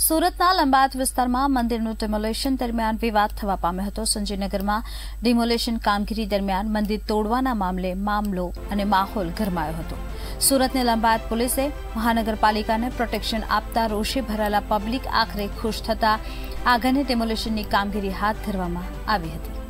સુરતના લંબાયત વિસ્તારમાં મંદિરનું ડિમોલેશન દરમિયાન વિવાદ થવા પામ્યો હતો. સંજયનગરમાં ડિમોલેશન કામગીરી દરમિયાન મંદિર તોડવાના મામલે મામલો અને માહોલ ગરમાયો હતો. સુરતને લંબાયત પોલીસે મહાનગરપાલિકાને પ્રોટેક્શન આપતા રોષે ભરાયેલા પબ્લિક આખરે ખુશ થતા આગળની ડિમોલેશનની કામગીરી હાથ ધરવામાં આવી હતી.